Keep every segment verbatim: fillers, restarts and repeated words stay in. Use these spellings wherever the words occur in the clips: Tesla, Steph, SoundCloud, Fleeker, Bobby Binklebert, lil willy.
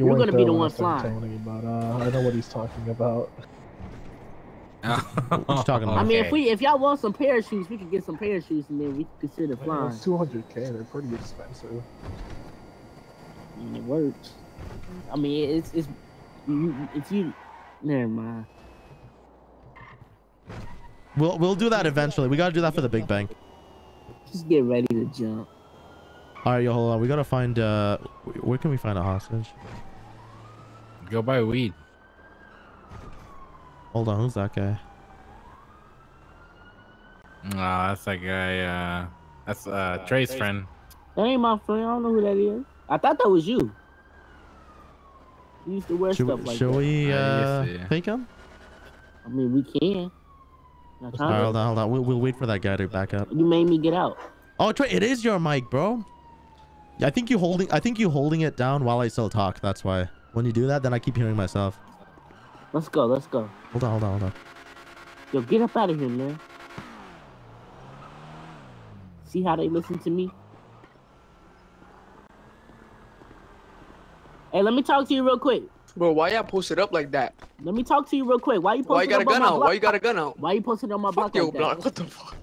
You You're gonna be the one flying. But uh, I know what he's talking about. Oh, he's talking about. I mean, okay. if we if y'all want some parachutes, we can get some parachutes, and then we can consider flying. Two hundred k. They're pretty expensive. And it works. I mean, it's it's if you never mind. We'll we'll do that eventually. We gotta do that for the Big Bang. Just get ready to jump. All right, yo, hold on. We gotta find. Uh, where can we find a hostage? Go buy weed. Hold on, who's that guy? Nah, oh, that's that guy. Uh, that's uh, uh Trey's Trey. friend. That ain't my friend. I don't know who that is. I thought that was you. You used to wear should stuff we, like should that. Should we uh, yes, yeah. take him? I mean, we can. All right, hold on, hold on. We'll, we'll wait for that guy to back up. You made me get out. Oh, Trey, it is your mic, bro. I think you holding. I think you holding it down while I still talk. That's why. When you do that, then I keep hearing myself. Let's go. Let's go. Hold on. Hold on. Hold on. Yo, get up out of here, man. See how they listen to me? Hey, let me talk to you real quick. Bro, why y'all posted up like that? Let me talk to you real quick. Why you posted? Why you got a gun out? Why you got a gun out? Why you posted on my block? Fuck your block. What the fuck?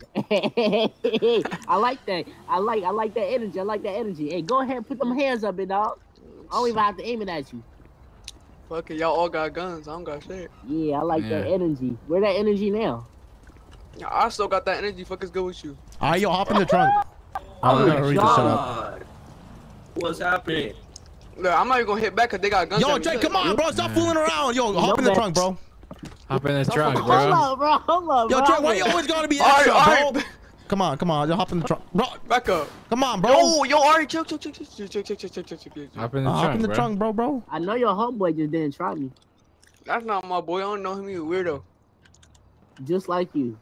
I like that. I like. I like that energy. I like that energy. Hey, go ahead and put them hands up, it dog. I don't even have to aim it at you. Fuck it, y'all all got guns. I don't got shit. Yeah, I like yeah. that energy. Where that energy now? Yeah, I still got that energy. Fuck is good with you? All right, yo, hop in the trunk. I'm oh gonna read this shut up. What's happening? Look, I'm not even gonna hit back because they got guns. Yo, Jay, come on, bro. Stop yeah. fooling around. Yo, hop no in the trunk, bro. Hop in the trunk, bro. Hold up, bro. Hold up, bro. Yo, Trey, why you always gotta be extra, all right, all right. bro? Come on, come on. Yo, hop in the trunk. Bro. Back up. Come on, bro. Yo, yo, all right, chill, chill, chill, chill, chill, chill, chill, chill, chill, chill. Hop in the, uh, trunk, hop in the bro. trunk, bro, bro. I know your homeboy just didn't try me. That's not my boy. I don't know him. He's a weirdo. Just like you.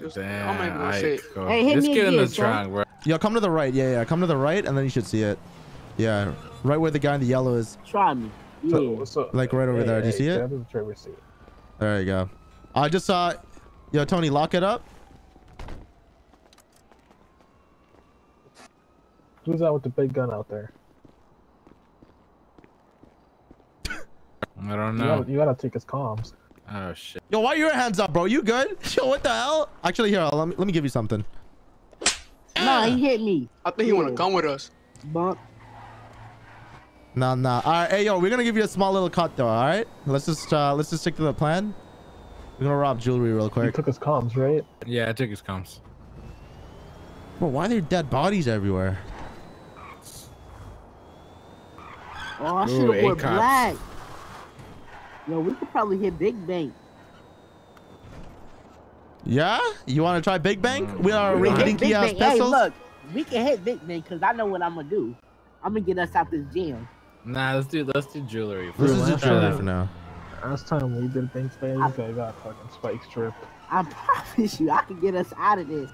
Just, Damn, I'm not even gonna right, say it. Go. Hey, hit Just me get again, in the trunk, bro. Yo, come to the right. Yeah, yeah. Come to the right, and then you should see it. Yeah, right where the guy in the yellow is. Try me. Yeah. What's up? Like right over hey, there. Hey, Do you see it? see it? There you go. I just saw. Yo, Tony, lock it up. Who's that with the big gun out there? I don't know. You gotta, you gotta take his comms. Oh shit. Yo, why are your hands up, bro? You good? Yo, what the hell? Actually, here, let me let me give you something. Nah, he hit me. I think he yeah. wanna come with us. But. Nah, nah. All right, hey, yo, we're gonna give you a small little cut, though. All right, let's just uh, let's just stick to the plan. We're gonna rob jewelry real quick. You took his comms, right? Yeah, I took his comms. Bro, why are there dead bodies everywhere? Oh, I should have wore black. Yo, we could probably hit Big Bang. Yeah, you want to try Big Bang? We are rinky dinky ass pistols. Hey, look, we can hit Big Bang because I know what I'm gonna do. I'm gonna get us out this jam. Nah, let's do let's do jewelry. This is the jewelry for now. Last time we did things, man, I got a fucking spike strip. I promise you, I can get us out of this.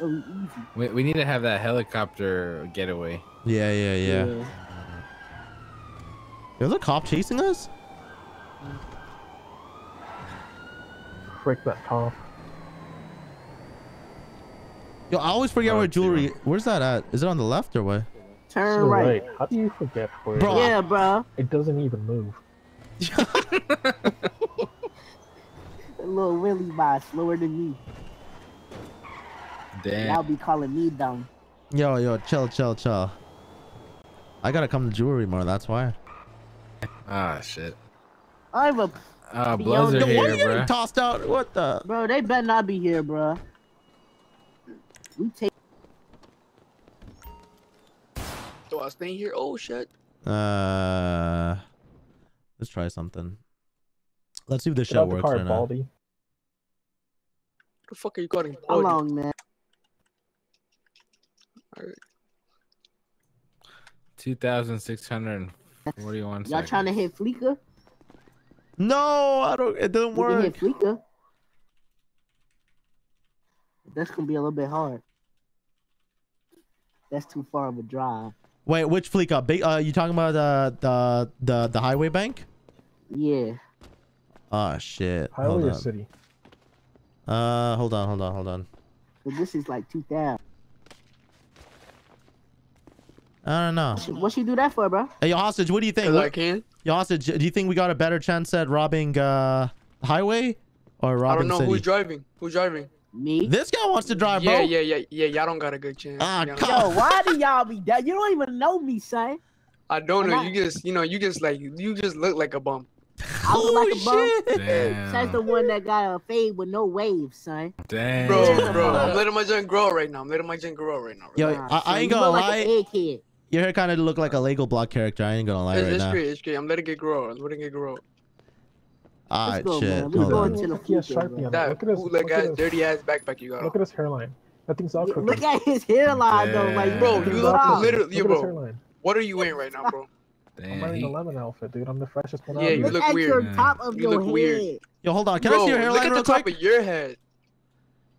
So easy. We we need to have that helicopter getaway. Yeah, yeah, yeah. yeah. There's a cop chasing us. Frick that cop. Yo, I always forget oh, where jewelry. Where's that at? Is it on the left or what? Turn so right. right. How do you forget where? Bro, yeah, bro. It doesn't even move. Lil Willy by slower than me. Damn. Y'all be calling me dumb. Yo, yo, chill, chill, chill. I gotta come to jewelry more. That's why. Ah, shit. I'm a. Uh, Bloods are here, bro. Why are you getting tossed out? What the? Bro, they better not be here, bro. We take. So I stay here. Oh shit. Uh, let's try something. Let's see if this shit works or not. What the fuck are you calling? How long, man? All right. Two thousand six hundred forty-one. Y'all trying to hit Fleeker? No, I don't. It didn't work. You can hit Fleeker. That's gonna be a little bit hard. That's too far of a drive. Wait, which Fleeker? Big? Uh, you talking about the the the the highway bank? Yeah. Oh shit. Highway or city? Uh, hold on, hold on, hold on. So this is like two thousand. I don't know. What she do that for, bro? Hey, yo, Hostage, what do you think? What, I can. Yo, Hostage, do you think we got a better chance at robbing uh, Highway or robbing City? I don't know city? who's driving. Who's driving? Me. This guy wants to drive, yeah, bro. Yeah, yeah, yeah, yeah. Y'all don't got a good chance. Ah, yo, why do y'all be that? You don't even know me, son. I don't know. You just, you know, you just like, you just look like a bum. I look like oh, a bum. Damn. That's the one that got a fade with no waves, son. Damn. Bro, bro, I'm letting my junk grow right now. I'm letting my junk grow right now. Yo, nah, I, I ain't gonna lie. Like an Your hair kind of look like a Lego block character. I ain't gonna lie it's, right it's now. It's great. It's great. I'm letting it grow. I'm letting it grow. Ah, go, shit. We're no, going to the future. That bootleg ass, dirty ass backpack you got. Look at his hairline. That thing's all crooked. Look at his hairline, though. Like, bro, you look literally, bro. What are you wearing right now, bro? Damn, I'm wearing the lemon outfit, dude. I'm the freshest one. Yeah, you look, look at weird. Your top of you your look head. Weird. Yo, hold on. Can bro, I see your hairline real quick? Look at the top quick? of your head.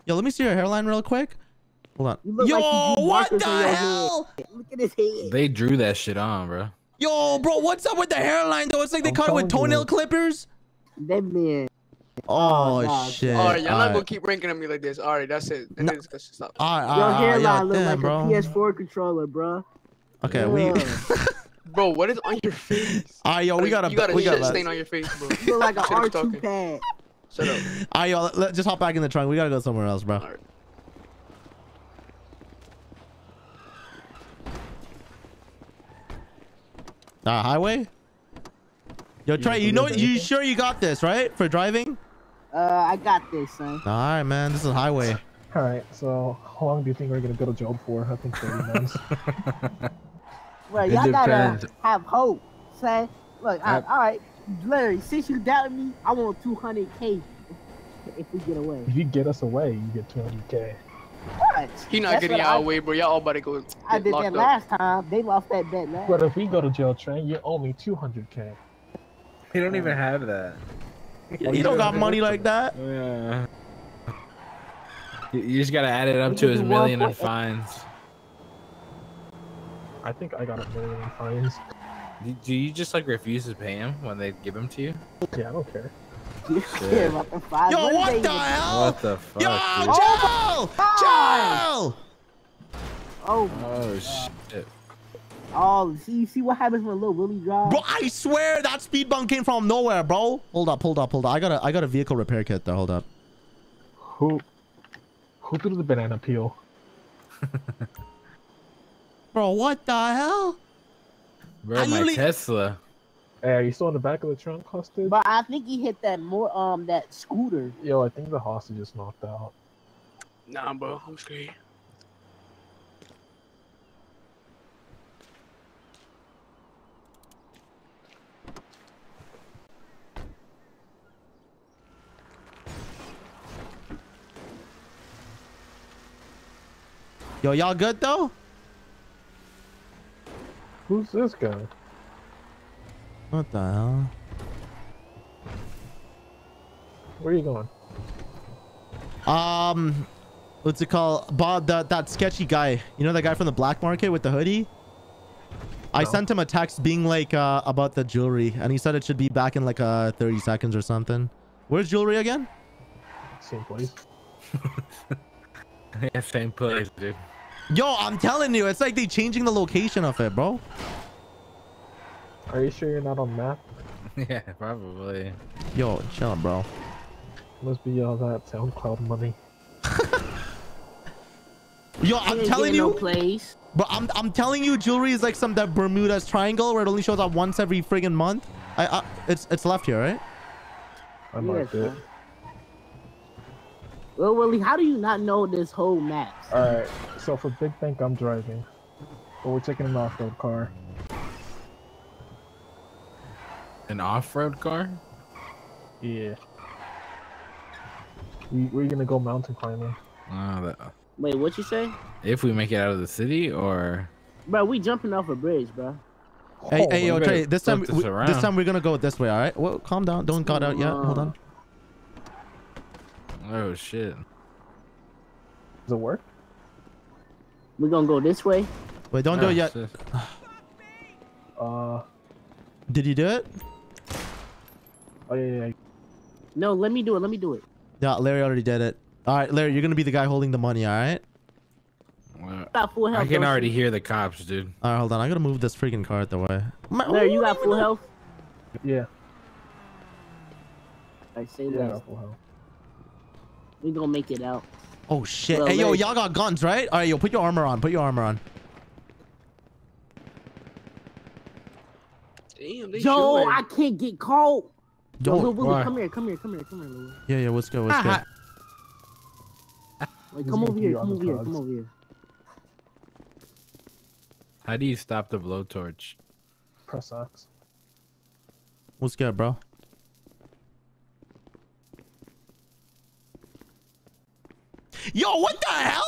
Yo, let me see your hairline real quick. Hold on. Yo, like what the hell? Head. Look at his head. They drew that shit on, bro. Yo, bro, what's up with the hairline though? It's like they I'm cut it with toenail you. clippers. That man. Oh, oh shit! All right, y'all not right. gonna keep ranking at me like this. All right, that's it. That no. is, that's stop. All right, your hairline yeah, look damn, like bro. a P S four controller, bro. Okay, yeah. we. Bro, what is on your face? Ah, right, yo, we got a, you got a we shit got stain on your face, bro. You look like an R two pad. Shut up. Ah, right, yo, let's just hop back in the trunk. We gotta go somewhere else, bro. All right. Uh, highway. Yo, Trey, you know, you sure you got this, right? For driving? Uh, I got this, son. All right, man. This is highway. All right. So, how long do you think we're gonna go to jail for? I think thirty minutes. Well, y'all gotta have hope, son. Look, I, I, all right, Larry. Since you doubted me, I want two hundred K if we get away. If you get us away, you get two hundred K. What? He not That's getting y'all away, bro. Y'all about to go. I did that last up. time. They lost that bet last. But if we go to jail, Trey, you owe me two hundred K. He don't even have that. You don't, don't got money like that. Yeah. You just gotta add it up to his million in fines. I think I got a million in fines. Do you just like refuse to pay him when they give him to you? Yeah, I don't care. You care about the fines? Yo, what, what the hell? What the fuck? Yo, Joel! Joel! Oh. Oh shit. Oh, see, you see what happens when Lil Willy drives? Bro, I swear that speed bump came from nowhere, bro. Hold up, hold up, hold up. I got a, I got a vehicle repair kit there. Hold up. Who, who threw the banana peel? Bro, what the hell? Bro, my really... Tesla. Hey, are you still in the back of the trunk, Hostage? But I think he hit that more, um, that scooter. Yo, I think the Hostage is knocked out. Nah, bro, I'm scared. Yo, y'all good though? Who's this guy? What the hell? Where are you going? Um, what's it called? Bob, that that sketchy guy. You know that guy from the black market with the hoodie? No. I sent him a text being like uh, about the jewelry, and he said it should be back in like uh thirty seconds or something. Where's jewelry again? Same place. Yeah, same place, dude. Yo, I'm telling you, it's like they changing the location of it, bro. Are you sure you're not on map? Yeah, probably. Yo, chill, bro. Must be all that SoundCloud money. Yo, I'm telling you, place. But I'm I'm telling you, jewelry is like some that Bermuda's Triangle where it only shows up once every friggin' month. I, I it's it's left here, right? I marked it. Well, Willie, how do you not know this whole map? Alright, so for Big Bank, I'm driving. But we're taking an off-road car. An off-road car? Yeah. We, we're gonna go mountain climbing. Oh, that... Wait, what you say? If we make it out of the city, or... Bro, we jumping off a bridge, bro. Hey, oh, hey, yo, Trey, this time, this, we, this time we're gonna go this way, alright? Well, calm down. Don't cut out yet. Hold on. Oh shit. Does it work? We're gonna go this way. Wait, don't oh, do it yet. uh Did you do it? Oh yeah, yeah. No, let me do it, let me do it. Yeah, Larry already did it. Alright, Larry, you're gonna be the guy holding the money, alright? got full health. I can already hear the cops, dude. All right, hold on. I gotta move this freaking car out the way. There, you got full health? Yeah. I see that. We gonna make it out. Oh shit! Well, hey yo, y'all got guns, right? All right, yo, put your armor on. Put your armor on. Damn, they yo, sure. I can't get caught. Don't. Yo, Willy, come here, come here, come here, come here, Willy. Yeah, yeah, let's go, let's go. Like, come over here, come over here, come over here. How do you stop the blowtorch? Press X. What's good, bro? Yo, what the hell?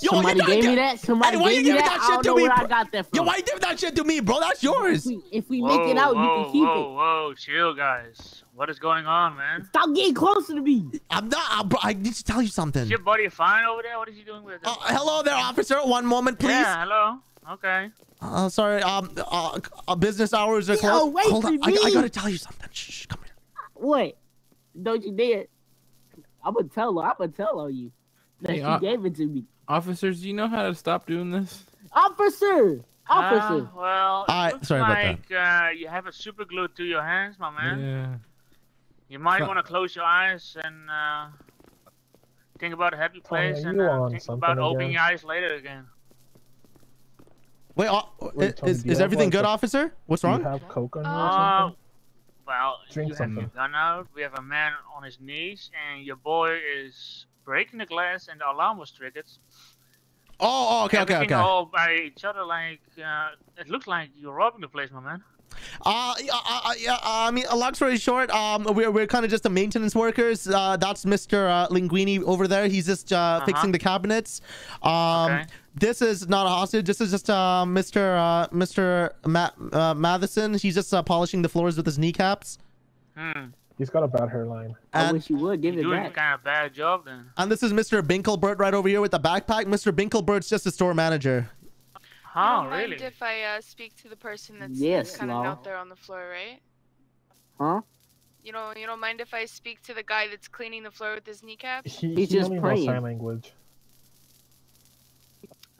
Yo, somebody you gave me that. Somebody hey, gave me that. that I don't know where I got that from. Yo, why you give that shit to me, bro? That's yours. If we, if we whoa, make it out, whoa, you can keep whoa, it. Whoa, whoa, chill, guys. What is going on, man? Stop getting closer to me. I'm not. I'm, bro, I need to tell you something. Is your buddy fine over there? What is he doing with it? Uh, hello there, officer. One moment, please. Yeah, hello. Okay. Uh, sorry. Um, uh, uh, business hours are closed. Yo, wait Hold for on. Me. I, I gotta tell you something. Shh, shh, come here. What? Don't you dare. I'm gonna tell her. I'm gonna tell on you. Hey, she gave it to me. Officers, do you know how to stop doing this? Officer! Officer! Uh, well, uh, looks sorry like about uh, you have a super glue to your hands, my man. Yeah. You might want to close your eyes and uh, think about a happy place oh, yeah, and uh, think about again. opening your eyes later again. Wait, uh, Wait Tony, is, is everything good, officer? What's wrong? Do you have coke on uh, you Well, Drink you something. have your gun out. We have a man on his knees, and your boy is... breaking the glass and the alarm was triggered. Oh, oh okay, Everything okay, okay. all by each other, like uh, it looked like you're robbing the place, my man. Uh, yeah, uh, yeah, uh, I mean, a long story short, um, we're we're kind of just the maintenance workers. Uh, that's Mister Uh, Linguini over there. He's just uh, uh-huh. fixing the cabinets. Um, okay. This is not a hostage. This is just uh, Mister Uh, Mister Ma uh, Matheson. He's just uh, polishing the floors with his kneecaps. Hmm. He's got a bad hairline. And I wish you would give it doing back. Kind of bad job then. And this is Mister Binkelbert right over here with the backpack. Mister Binkelbert's just a store manager. Oh, really? Mind if I uh, speak to the person that's yes, kind of out there on the floor, right? Huh? You don't you don't mind if I speak to the guy that's cleaning the floor with his kneecaps? He, he, he just only knows sign language.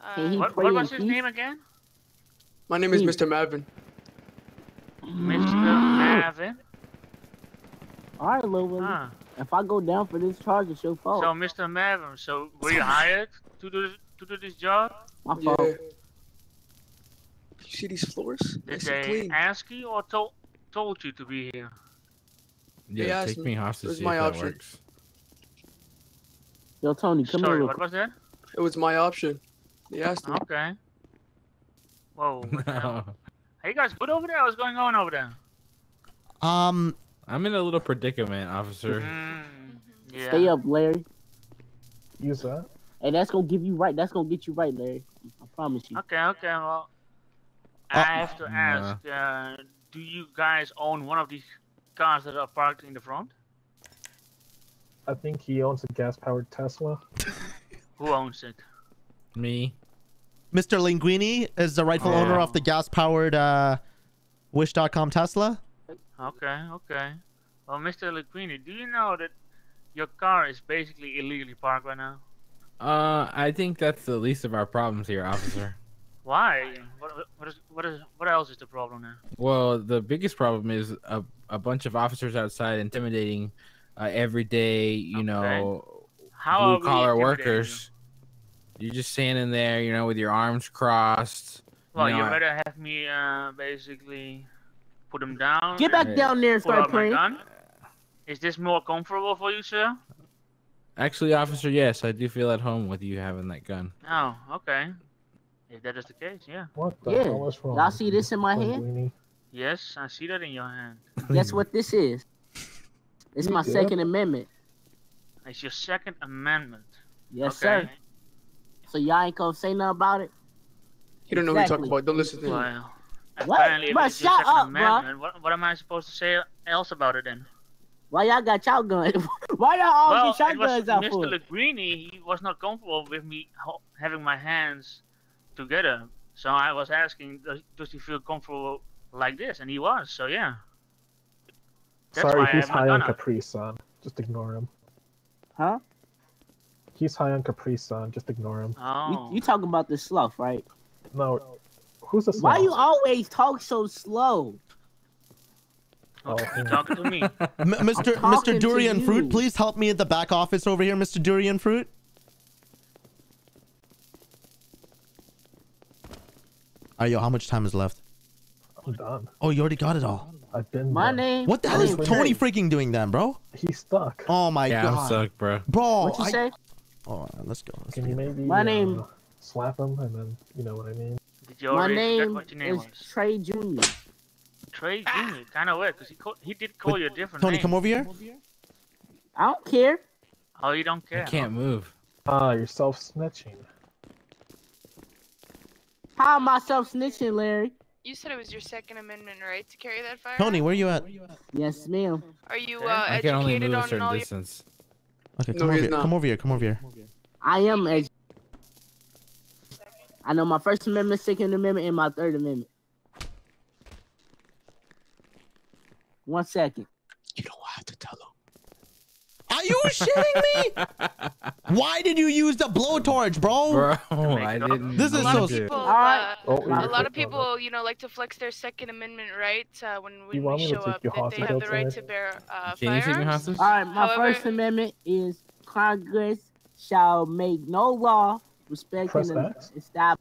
Uh, what, what was his he? name again? My name is Mister Mavin. Mister Mavin. All right, Lil Willy. Huh. If I go down for this charge, it's your fault. So, Mister Mavin, so were you hired to do this, to do this job? My fault. Yeah. You see these floors? Did nice they clean. ask you or to told you to be here? Yeah, take me hostage. It was my option. Works. Yo, Tony, come Sorry, here. Sorry, what was that? It was my option. They asked me. Okay. Whoa. Hey, guys, what over there? What's going on over there? Um... I'm in a little predicament, officer. Mm, yeah. Stay up, Larry. Use that. Hey, that's gonna give you right. That's gonna get you right, Larry. I promise you. Okay, okay. Well, uh, I have to ask: nah. uh, do you guys own one of these cars that are parked in the front? I think he owns a gas-powered Tesla. Who owns it? Me. Mister Linguini is the rightful oh. owner of the gas-powered uh, Wish dot com Tesla. Okay, okay. Well, Mister Linguini, do you know that your car is basically illegally parked right now? Uh, I think that's the least of our problems here, officer. Why? What, what is what is what else is the problem now? Well, the biggest problem is a a bunch of officers outside intimidating uh, everyday, you okay. know, How blue collar workers. You? You're just standing there, you know, with your arms crossed. Well, you, know, you better have me uh, basically. Put him down. Get back down there and start playing. Is this more comfortable for you, sir? Actually, officer, yes. I do feel at home with you having that gun. Oh, okay. If that is the case, yeah. What the yeah. hell is wrong? Y'all see this in my hand? Yes, I see that in your hand. Guess what this is? It's my yeah. Second Amendment. It's your Second Amendment? Yes, okay. sir. So y'all ain't gonna say nothing about it? You don't exactly. know what you're talking about. Don't listen to him. What? Bro, shut up, bro. What, what am I supposed to say else about it then? Why y'all got shotguns? Why y'all all well, get shotguns out Mister for? Mister Linguini, he was not comfortable with me having my hands together. So I was asking, does, does he feel comfortable like this? And he was, so yeah. That's Sorry, why he's high on Capri, son. Just ignore him. Huh? He's high on Capri Sun. Just ignore him. Oh. You, you talking about this sloth, right? No. Who's the sloth? Why you always talk so slow? Okay, oh, talking to me. M Mr. Mr. Durian Fruit, please help me at the back office over here, Mister Durian Fruit. Alright, yo, how much time is left? I'm done. Oh, you already got it all. I've been Money. What the hell is Tony freaking doing then, bro? He's stuck. Oh my yeah, god. Yeah, I'm stuck, bro. Bro, What'd you I... say? Oh, let's go. Let's Can you maybe my name... Uh, slap him and then, you know what I mean? Did you my name, what your name is was? Trey Junior Trey Junior? Ah. Kind of weird, because he, he did call Wait, you a different Tony, name. Tony, come over here. I don't care. Oh, you don't care? I can't huh? move. Ah, you're self-snitching. How am I self-snitching, Larry? You said it was your Second Amendment right to carry that firearm? Tony, where are you at? Yes, ma'am. Are you uh, I educated can only move on a certain distance. Your... Okay, come, no, over here. come over here. Come over here. I am educated. I know my First Amendment, Second Amendment, and my Third Amendment. One second. You don't have to tell them. Are you shitting me? Why did you use the blowtorch, bro? Bro, I didn't. This is so stupid. Uh, oh, a lot of people, you know, like to flex their Second Amendment rights uh, when, when we show up that they have the right to bear uh, firearms. All right, my However, First Amendment is Congress shall make no law respecting an establishment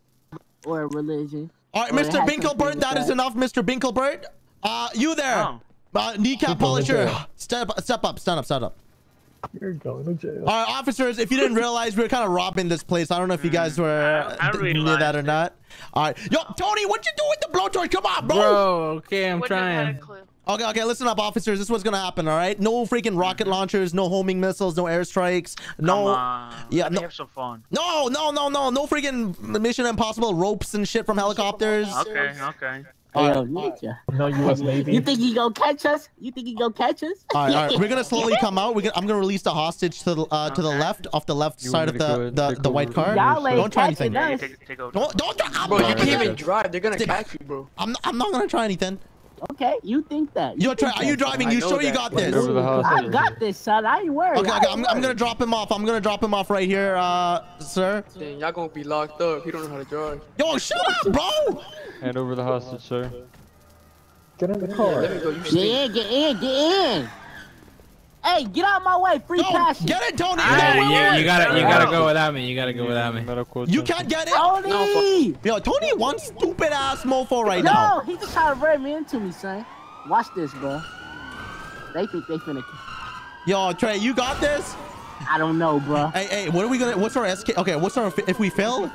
or religion. All right, Mister Binklebert, that is enough, Mister Binklebert. Uh, you there? Oh. Uh, kneecap polisher, step, step up, stand up, stand up. You're going to jail. All right, officers, if you didn't realize, we were kind of robbing this place. I don't know if you guys were I, I knew that or not. All right. Yo, Tony, what you do with the blowtorch? Come on, bro. Bro, okay, I'm Wouldn't trying. Okay, okay, listen up, officers. This is what's going to happen, all right? No freaking rocket launchers, no homing missiles, no airstrikes. No. Yeah, no. Have some fun. No, no, no, no. No freaking Mission Impossible ropes and shit from helicopters. Okay, okay. All right. Yo, no, U S Navy. You think he gonna catch us? You think he gonna catch us? All right, all right. We're gonna slowly come out. We're gonna, I'm gonna release the hostage to the uh, to the left, off the left you side of the the, the white car. Don't try anything. Take, take, take don't don't try. Bro, you can't even drive. They're gonna Stick. catch you, bro. I'm not, I'm not gonna try anything. Okay, you think that? You Yo, try, are you driving? You sure that. you got this? I got this, son. I ain't worried. Okay, okay. I'm, I'm gonna drop him off. I'm gonna drop him off right here, uh, sir. Dang, y'all gonna be locked up. He don't know how to drive. Yo, shut up, bro. Hand over the hostage, sir. Get in the car. Let me go. You get in, get in, get in. Hey, get out of my way. Free no, passion. Get it, Tony. Right, no, you, you gotta, you gotta go without me. You gotta go without me. You can't get it, Tony. Yo, Tony, one stupid ass mofo right no, now. No, he just trying to rev me into me, son. Watch this, bro. They think they finna. Yo, Trey, you got this? I don't know, bro. Hey, hey, what are we gonna? What's our S K? Okay, what's our if we fail?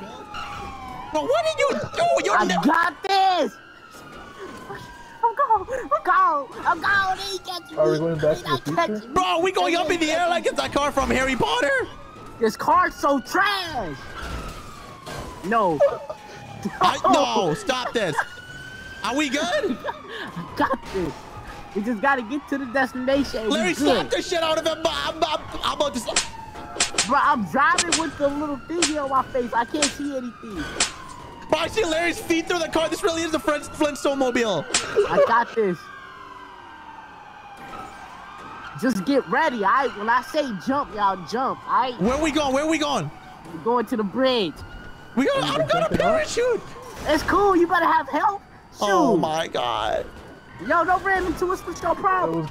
Bro, what did you do? You're I got this. I'm gone. I'm gone. I'm gone. He catch me. Are we going back to the future? Bro, we going up in the air like it's that car from Harry Potter? This car's so trash. No. I, no, stop this. Are we good? I got this. We just got to get to the destination. Larry, slap the shit out of him. I'm, I'm, I'm about to slap. Bro, I'm driving with the little thingy on my face. I can't see anything. Bro, I see Larry's feet through the car. This really is the French Flintstone mobile. I got this. Just get ready. I when I say jump, y'all jump. I Where we going? Where we going? We're going to the bridge. We got I don't got a parachute. It's cool. You better have help. Shoot. Oh my god. Yo, don't ram into us. What's your problem?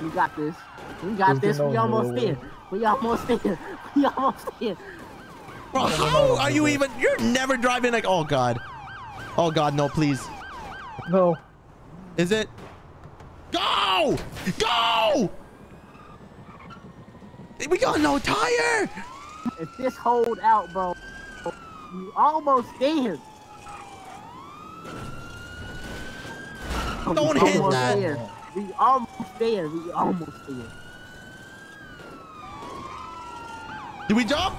You got this. We got this. We almost there. We almost there. We almost there. Bro, how are you even? You're never driving like. Oh god. Oh god, no, please. No. Is it? Go! Go! We got no tire. If this hold out, bro, you almost there. Don't hit that. We almost there. We almost there. Did we jump?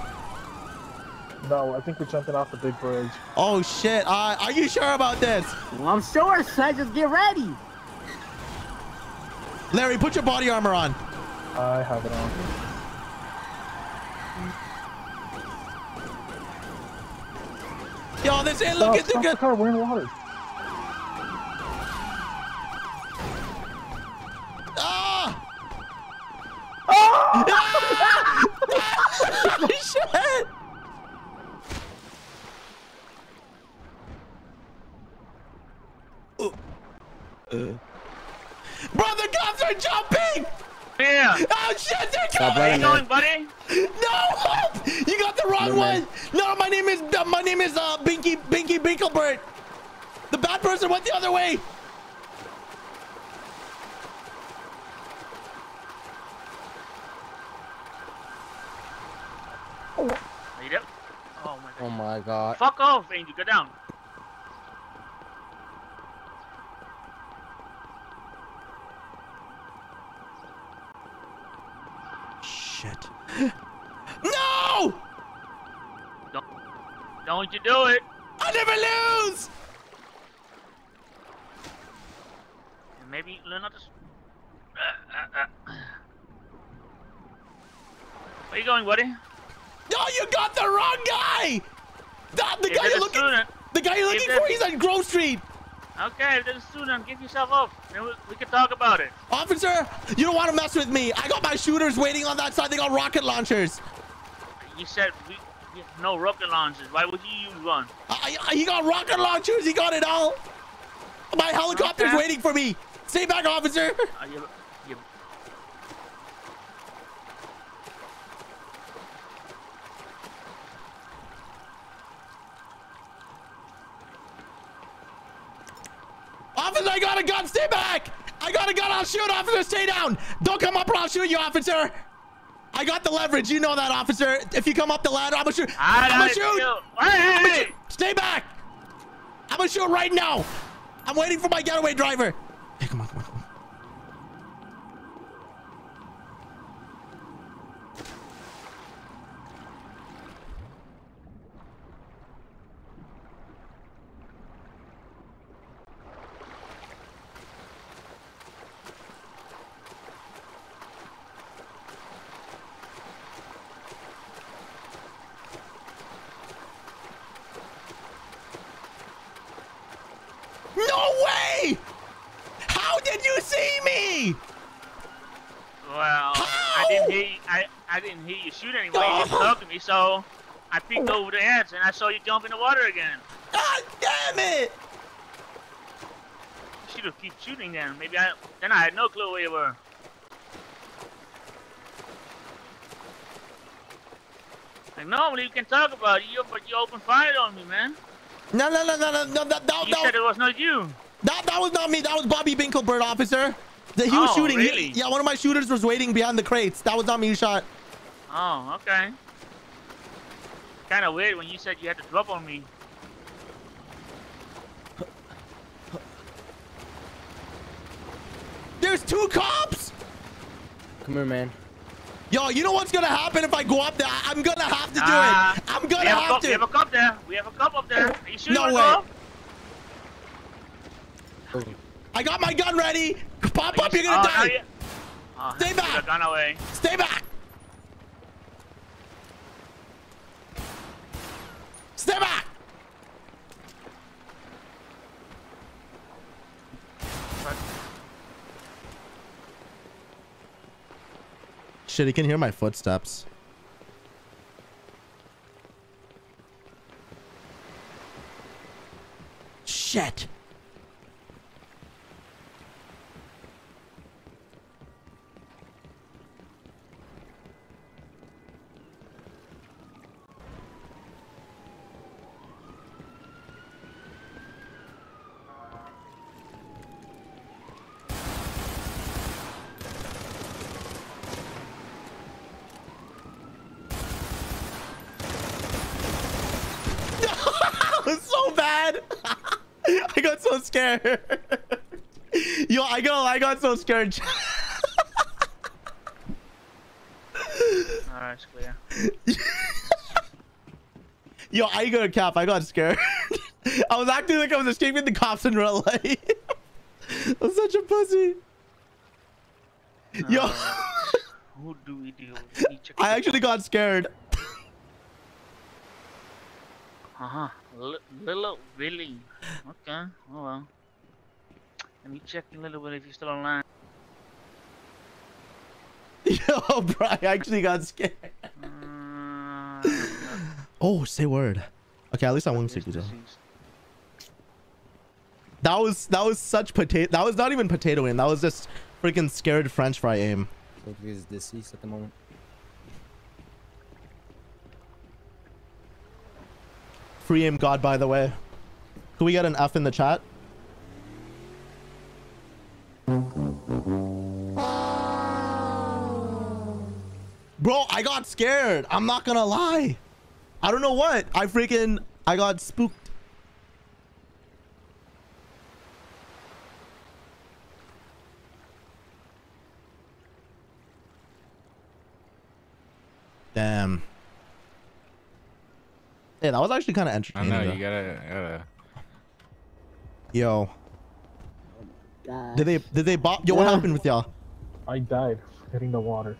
No, I think we're jumping off the big bridge. Oh shit! Uh, are you sure about this? Well, I'm sure, son. Just get ready. Larry, put your body armor on. I have it on. Yo, this ain't looking too good. Car, we're in the water. Ah! Ah! Bro, the cops are jumping! Yeah. Oh shit, they're coming! Where you going, buddy? No, help! You got the wrong no, one. No, my name is uh, my name is uh, Binky Binky Binklebert. The bad person went the other way. Are you there? Oh my god. Oh my god. Fuck off, Angel. Go down. Shit. No! Don't, don't you do it. I never lose! Maybe learn how to... Uh, uh, uh. Where you going, buddy? No, you got the wrong guy! The, the guy you're looking, student, the guy you're looking for, he's on Grove Street. Okay, if there's a student, give yourself up. Then we, we can talk about it. Officer, you don't want to mess with me. I got my shooters waiting on that side. They got rocket launchers. You said we, we have no rocket launchers. Why would you use one? I, I, he got rocket launchers. He got it all. My helicopter's okay. waiting for me. Stay back, officer. Uh, you, you... Officer, I got a gun. Stay back. I got a gun. I'll shoot, officer. Stay down. Don't come up or I'll shoot you, officer. I got the leverage. You know that, officer. If you come up the ladder, I'm going to shoot. I'm going to shoot. Hey. shoot. Stay back. I'm going to shoot right now. I'm waiting for my getaway driver. Hey, come on, come on, come on. No way! How did you see me? Well, How? I didn't hear you, I, I didn't hear you shoot anyway. Oh. You just talked to me, so I peeked over the edge and I saw you jump in the water again. God damn it! You should have kept shooting then. Maybe I then I had no clue where you were. Like normally you can talk about it, but you opened fire on me, man. No, no, no, no, no, no, that, that, you that, said it was not you. That, that was not me. That was Bobby Binklebert, officer. That he oh, was shooting. Really? He, yeah, one of my shooters was waiting behind the crates. That was not me who shot. Oh, okay. Kind of weird when you said you had to drop on me. There's two cops. Come here, man. Yo, you know what's gonna happen if I go up there? I'm gonna have to do uh, it. I'm gonna have, have to. We have a cop there. We have a cop up there. Are you shooting no way. I got my gun ready. Pop Are up, you, you're gonna oh, die. You... Oh, Stay back. Gun away. Stay back. Stay back. Shit, he can hear my footsteps. Shit. I got so scared. Yo, I go. I got so scared. Alright, it's clear. Yo, I ain't gonna cap. I got scared. I was acting like I was escaping the cops in real life. I'm such a pussy. No. Yo, who do we do? We I actually got scared. Uh-huh. Lil Willy. Okay. Oh well. Let me check Lil Willy if you're still online. Yo, bro, I actually got scared. Uh, oh, say word. Okay, at least I won't say good. That was that was such potato. That was not even potato aim. That was just freaking scared French fry aim. Kobe is deceased at the moment. Free aim god, by the way. Can we get an F in the chat? Bro, I got scared. I'm not gonna lie. I don't know what. I freaking I got spooked. Damn. Yeah, that was actually kind of entertaining. I know, though. you gotta, gotta. Yo. Oh, did they, did they bop? Yo, yeah. What happened with y'all? I died hitting the water.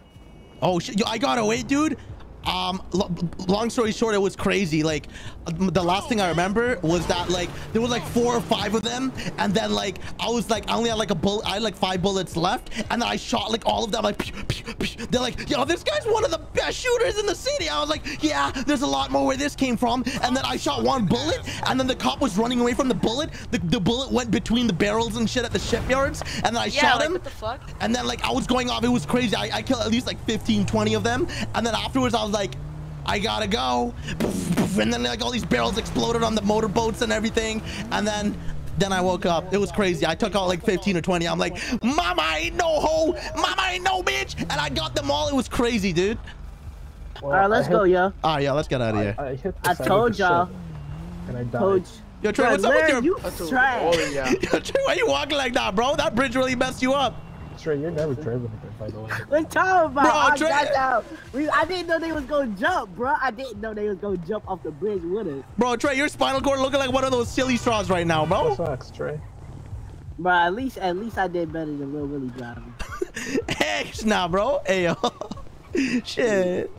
Oh shit! Yo, I got away, dude. Um, lo long story short, it was crazy. Like, the last thing I remember was that like there was like four or five of them, and then like I was like I only had like a bullet. I had like five bullets left, and then I shot like all of them. Like, pew, pew, pew. They're like, yo, this guy's one of the best shooters in the city. I was like, yeah, there's a lot more where this came from. And then I shot one bullet, and then the cop was running away from the bullet. The, the bullet went between the barrels and shit at the shipyards, and then I yeah, shot like, him. What the fuck? And then like I was going off. It was crazy. I, I killed at least like fifteen, twenty of them, and then afterwards I was like, I gotta go, and then like all these barrels exploded on the motorboats and everything, and then then I woke up. It was crazy. I took out like fifteen or twenty. I'm like, mama ain't no hoe, mama ain't no bitch, and I got them all. It was crazy, dude. Well, all right, let's go, yo. All right, yeah, let's get out of here. I, I, I told y'all. And I died. Yo, Trey, what's up with your? You oh, yeah. Yo, Trey, why you walking like that, bro? That bridge really messed you up. Trey, you're never driving again, by the way. We're talking about, bro, I got out. We, I didn't know they was gonna jump, bro. I didn't know they was gonna jump off the bridge with us. Bro, Trey, your spinal cord looking like one of those silly straws right now, bro. That sucks, Trey. Bro, at least, at least I did better than Lil Willy driving. Heck, nah, bro. Ayo. Shit.